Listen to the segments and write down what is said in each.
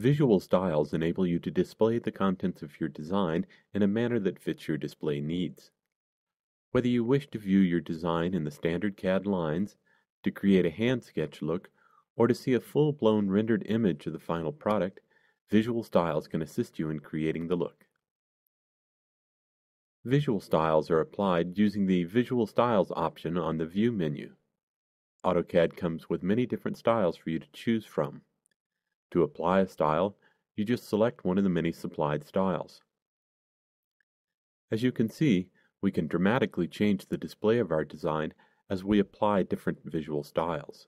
Visual styles enable you to display the contents of your design in a manner that fits your display needs. Whether you wish to view your design in the standard CAD lines, to create a hand sketch look, or to see a full-blown rendered image of the final product, visual styles can assist you in creating the look. Visual styles are applied using the Visual Styles option on the View menu. AutoCAD comes with many different styles for you to choose from. To apply a style, you just select one of the many supplied styles. As you can see, we can dramatically change the display of our design as we apply different visual styles.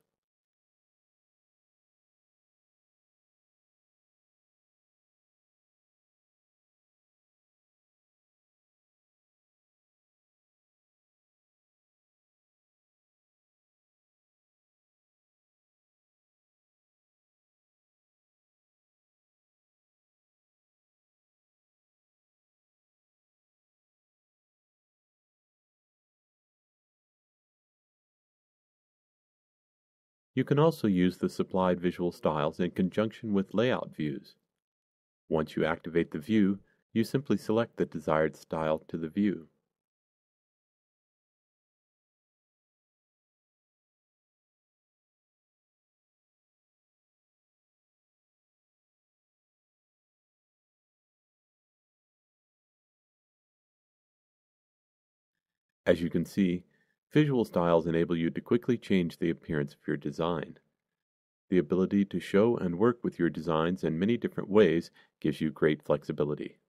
You can also use the supplied visual styles in conjunction with layout views. Once you activate the view, you simply select the desired style to the view. As you can see, visual styles enable you to quickly change the appearance of your design. The ability to show and work with your designs in many different ways gives you great flexibility.